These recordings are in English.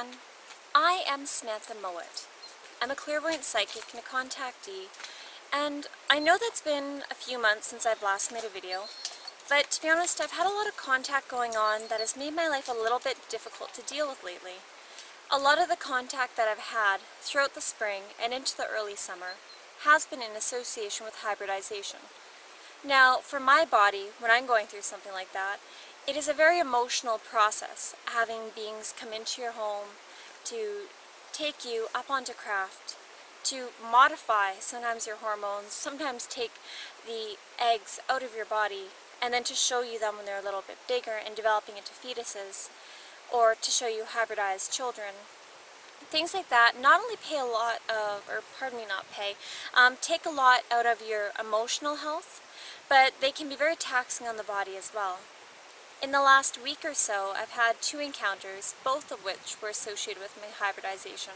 everyone. I am Samantha Mowat. I'm a clairvoyant psychic and a contactee, and I know that's been a few months since I've last made a video, but to be honest, I've had a lot of contact going on that has made my life a little bit difficult to deal with lately. A lot of the contact that I've had throughout the spring and into the early summer has been in association with hybridization. Now, for my body, when I'm going through something like that, it is a very emotional process, having beings come into your home to take you up onto craft, to modify sometimes your hormones, sometimes take the eggs out of your body, and then to show you them when they're a little bit bigger and developing into fetuses, or to show you hybridized children. Things like that take a lot out of your emotional health, but they can be very taxing on the body as well. In the last week or so, I've had two encounters, both of which were associated with my hybridization.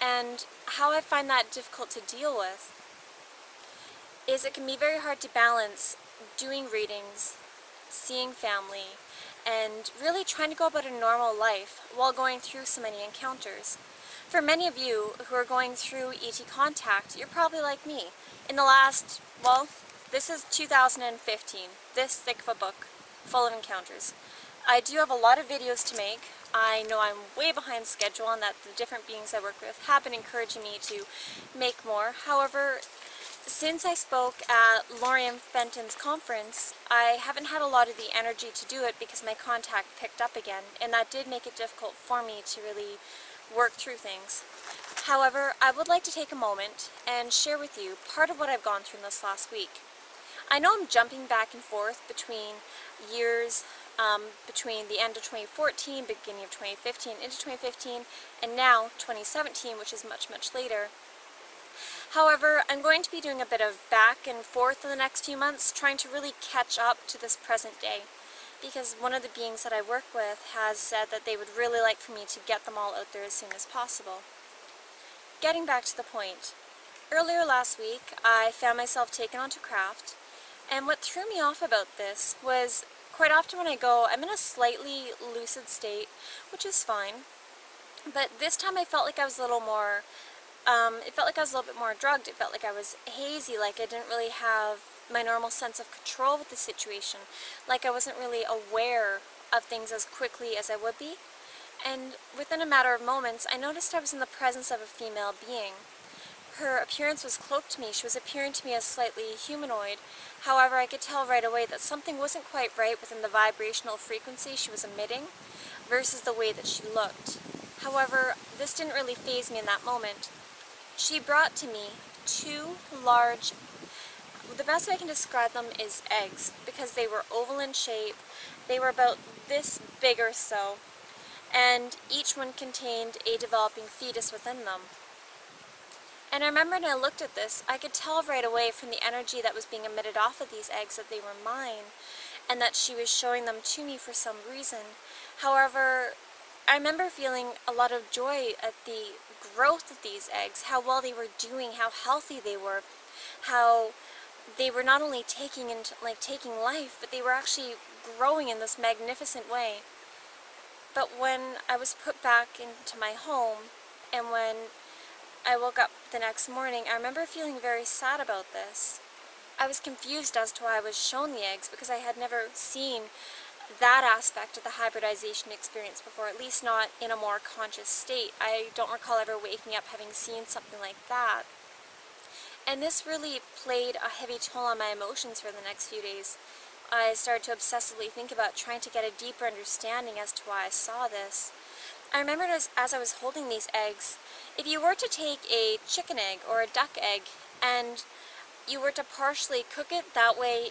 And how I find that difficult to deal with is it can be very hard to balance doing readings, seeing family, and really trying to go about a normal life while going through so many encounters. For many of you who are going through ET contact, you're probably like me. In the last, well, this is 2015, this thick of a book, full of encounters. I do have a lot of videos to make. I know I'm way behind schedule and that the different beings I work with have been encouraging me to make more. However, since I spoke at Lorian Fenton's conference, I haven't had a lot of the energy to do it because my contact picked up again, and that did make it difficult for me to really work through things. However, I would like to take a moment and share with you part of what I've gone through in this last week. I know I'm jumping back and forth between years, between the end of 2014, beginning of 2015, into 2015, and now 2017, which is much, much later. However, I'm going to be doing a bit of back and forth in the next few months, trying to really catch up to this present day, because one of the beings that I work with has said that they would really like for me to get them all out there as soon as possible. Getting back to the point, earlier last week I found myself taken onto craft, and what threw me off about this was quite often when I go, I'm in a slightly lucid state, which is fine, but this time I felt like I was a little more it felt like I was a little bit more drugged. It felt like I was hazy, like I didn't really have my normal sense of control with the situation, like I wasn't really aware of things as quickly as I would be. And within a matter of moments, I noticed I was in the presence of a female being. Her appearance was cloaked to me. She was appearing to me as slightly humanoid. However, I could tell right away that something wasn't quite right within the vibrational frequency she was emitting versus the way that she looked. However, this didn't really faze me in that moment. She brought to me two large, the best way I can describe them is eggs, because they were oval in shape. They were about this big or so, and each one contained a developing fetus within them. And I remember when I looked at this, I could tell right away from the energy that was being emitted off of these eggs that they were mine, and that she was showing them to me for some reason. However, I remember feeling a lot of joy at the growth of these eggs, how well they were doing, how healthy they were, how they were not only taking life, but they were actually growing in this magnificent way. But when I was put back into my home, and when I woke up the next morning, I remember feeling very sad about this. I was confused as to why I was shown the eggs, because I had never seen that aspect of the hybridization experience before, at least not in a more conscious state. I don't recall ever waking up having seen something like that. And this really played a heavy toll on my emotions for the next few days. I started to obsessively think about trying to get a deeper understanding as to why I saw this. I remembered as I was holding these eggs, if you were to take a chicken egg or a duck egg and you were to partially cook it, that way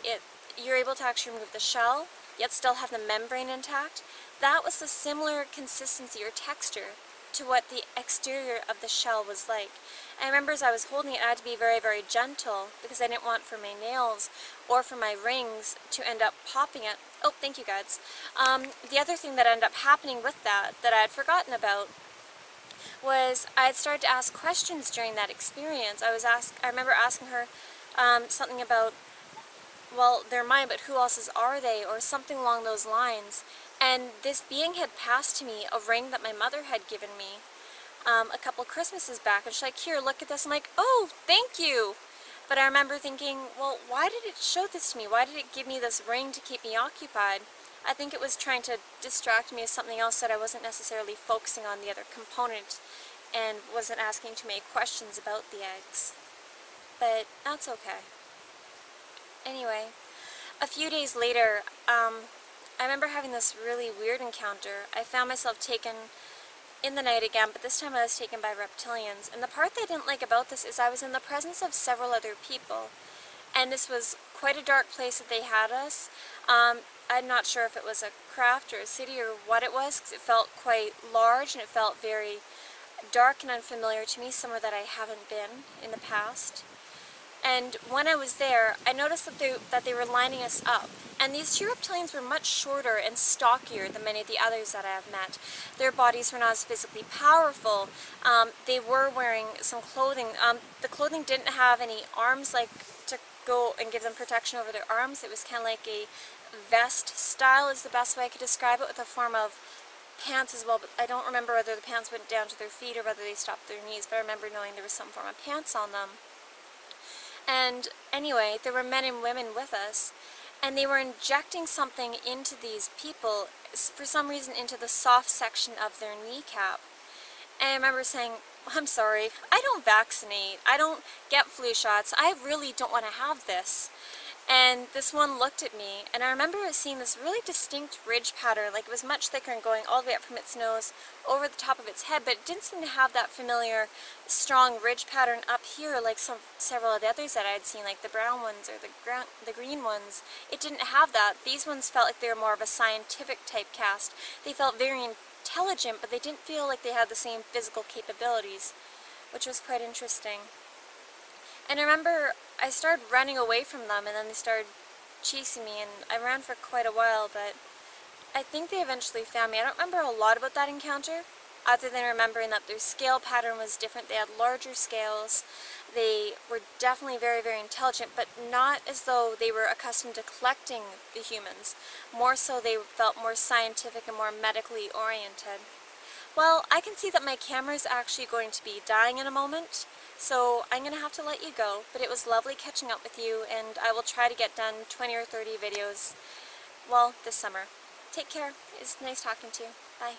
you're able to actually remove the shell, yet still have the membrane intact. That was the similar consistency or texture to what the exterior of the shell was like. I remember as I was holding it, I had to be very, very gentle, because I didn't want for my nails or for my rings to end up popping it. Oh, thank you guys. The other thing that ended up happening with that I had forgotten about, was I had started to ask questions during that experience. I remember asking her something about, well, they're mine, but who else's are they, or something along those lines. And this being had passed to me a ring that my mother had given me a couple Christmases back, and she's like, here, look at this. I'm like, oh, thank you. But I remember thinking, well, why did it show this to me? Why did it give me this ring to keep me occupied? I think it was trying to distract me as something else that I wasn't necessarily focusing on the other component and wasn't asking too many questions about the eggs. But that's okay. Anyway, a few days later, I remember having this really weird encounter. I found myself taken in the night again, but this time I was taken by reptilians. And the part that I didn't like about this is I was in the presence of several other people. And this was quite a dark place that they had us. I'm not sure if it was a craft or a city or what it was, because it felt quite large and it felt very dark and unfamiliar to me, somewhere that I haven't been in the past. And when I was there, I noticed that they were lining us up. And these two reptilians were much shorter and stockier than many of the others that I have met. Their bodies were not as physically powerful. They were wearing some clothing. The clothing didn't have any arms, like to go and give them protection over their arms. It was kind of like a vest style is the best way I could describe it, with a form of pants as well, but I don't remember whether the pants went down to their feet or whether they stopped their knees, but I remember knowing there was some form of pants on them. And anyway, there were men and women with us, and they were injecting something into these people, for some reason into the soft section of their kneecap. And I remember saying, I'm sorry, I don't vaccinate, I don't get flu shots, I really don't want to have this. And this one looked at me, and I remember seeing this really distinct ridge pattern, like it was much thicker and going all the way up from its nose over the top of its head, but it didn't seem to have that familiar strong ridge pattern up here like several of the others that I had seen, like the brown ones or the green ones. It didn't have that. These ones felt like they were more of a scientific type cast. They felt very intelligent, but they didn't feel like they had the same physical capabilities, which was quite interesting. And I remember I started running away from them, and then they started chasing me, and I ran for quite a while, but I think they eventually found me. I don't remember a lot about that encounter, other than remembering that their scale pattern was different. They had larger scales. They were definitely very, very intelligent, but not as though they were accustomed to collecting the humans. More so, they felt more scientific and more medically oriented. Well, I can see that my camera is actually going to be dying in a moment, so I'm going to have to let you go, but it was lovely catching up with you, and I will try to get done 20 or 30 videos, well, this summer. Take care. It's nice talking to you. Bye.